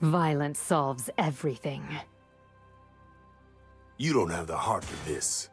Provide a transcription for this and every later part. Violence solves everything. You don't have the heart for this.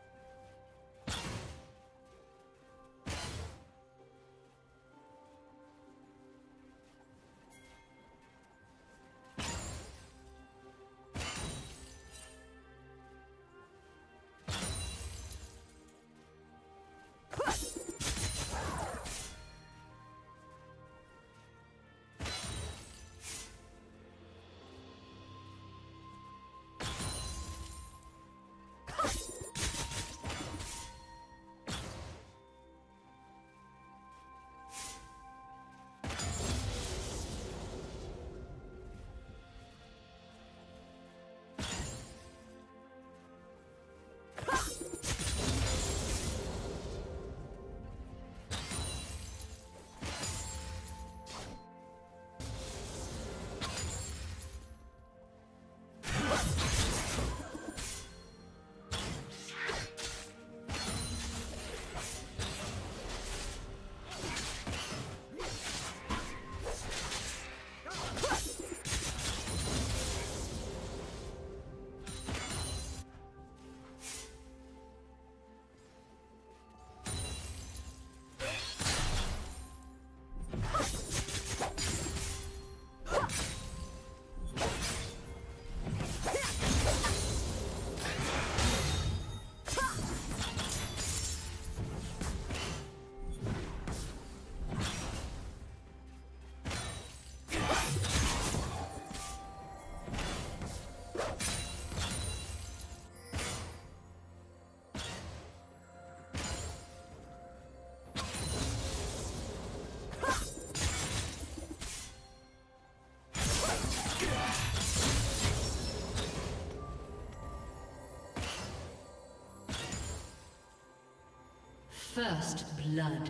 First blood.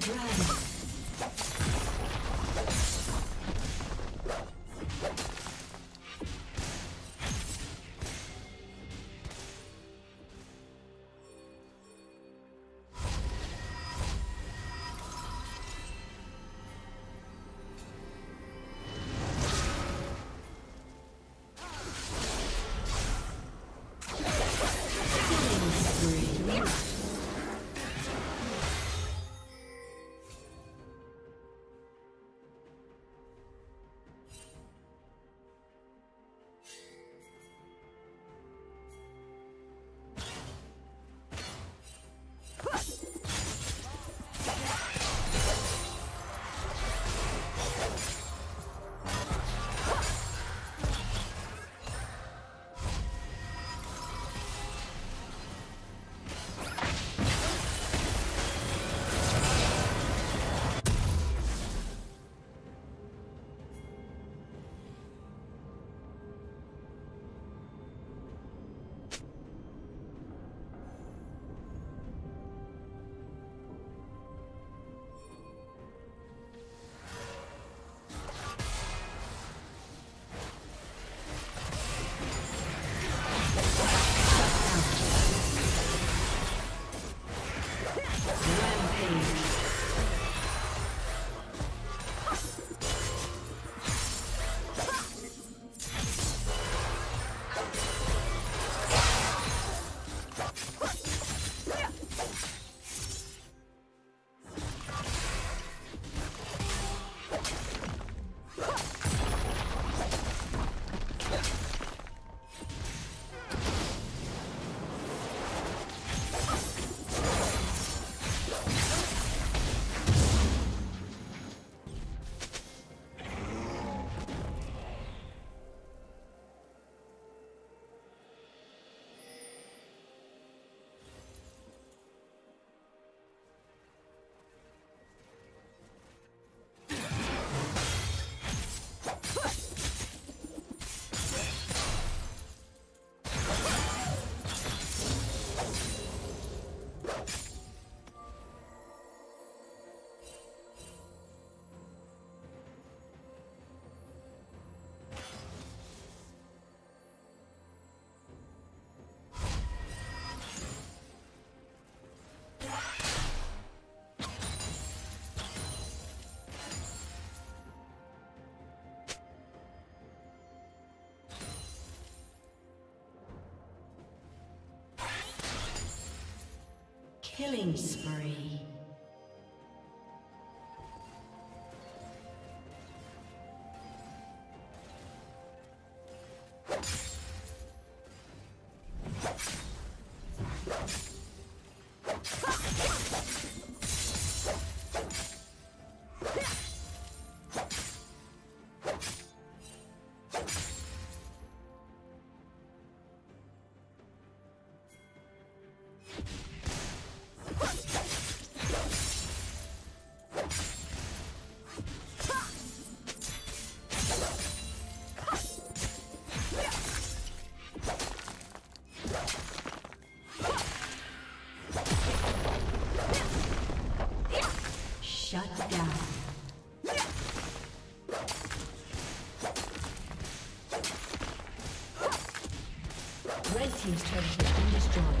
Dragon. Killing spree. Team's turret has been destroyed.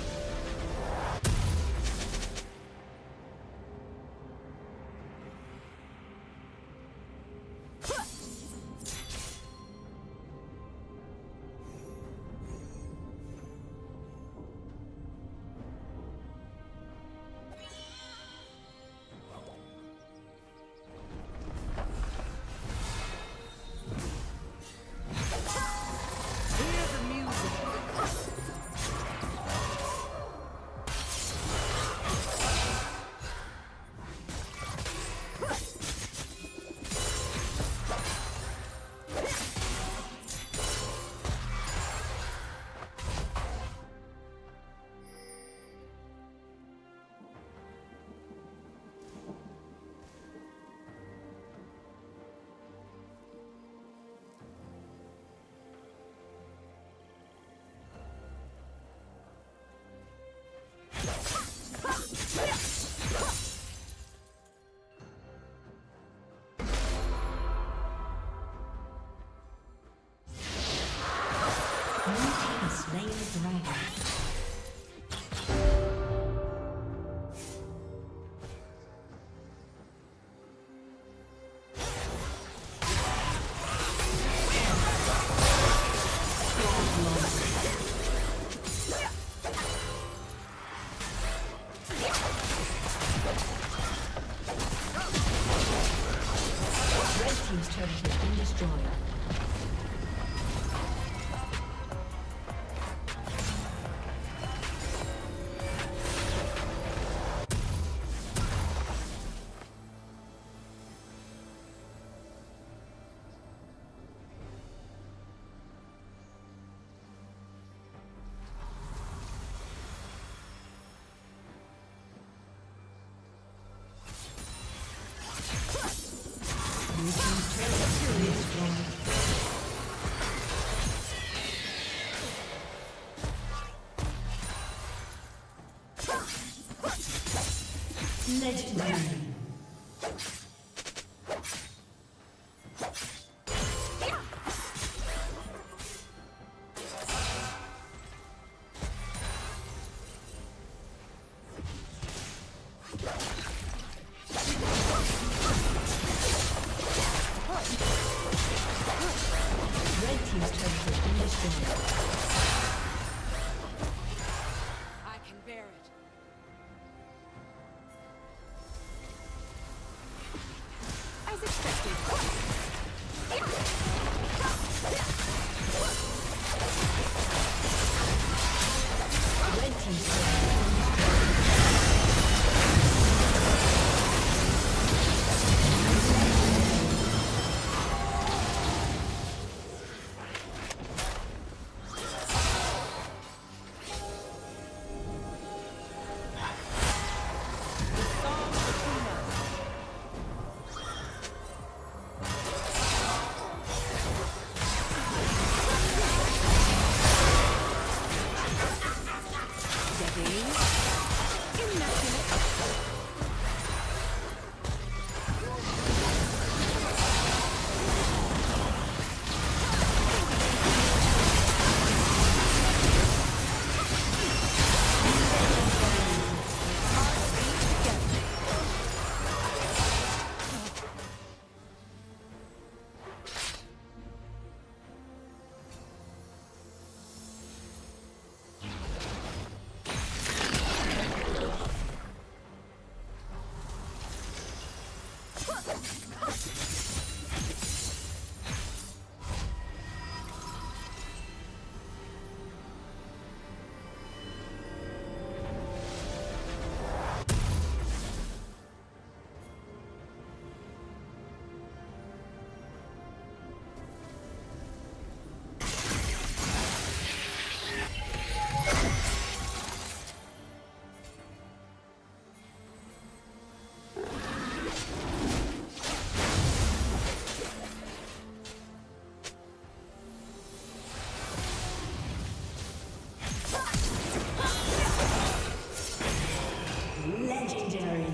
Legendary.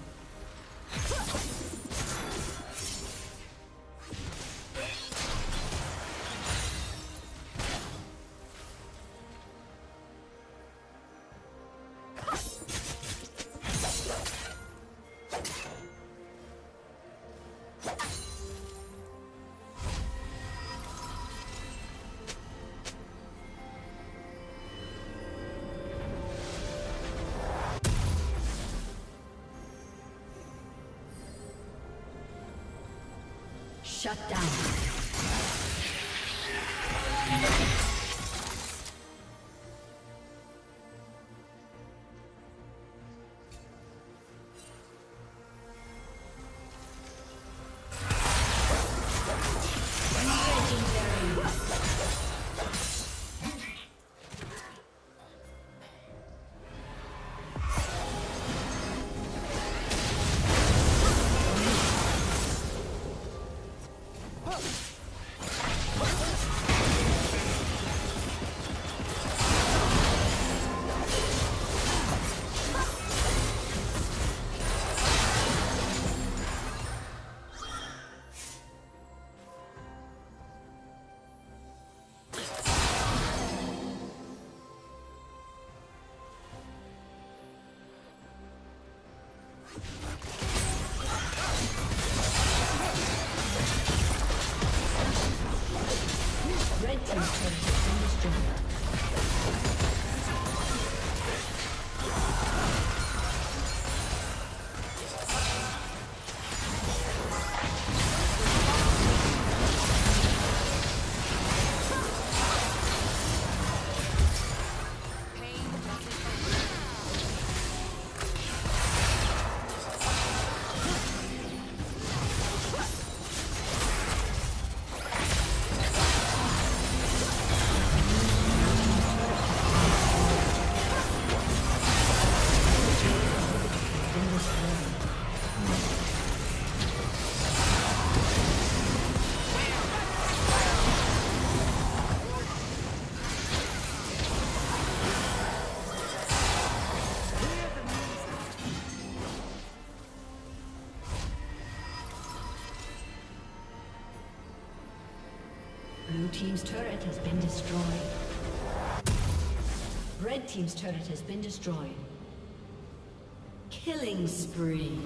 Shut down. Blue Team's turret has been destroyed. Red Team's turret has been destroyed. Killing spree.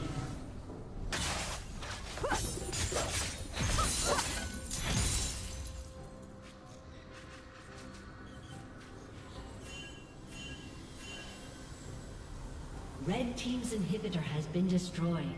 Red Team's inhibitor has been destroyed.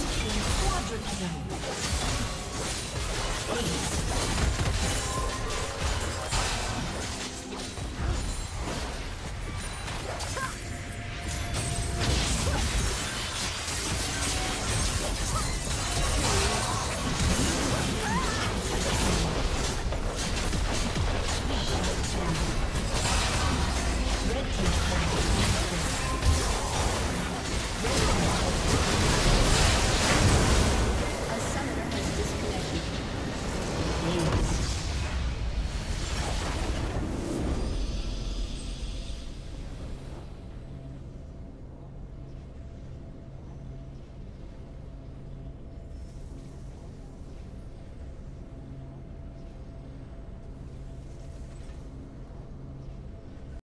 Quadra kill.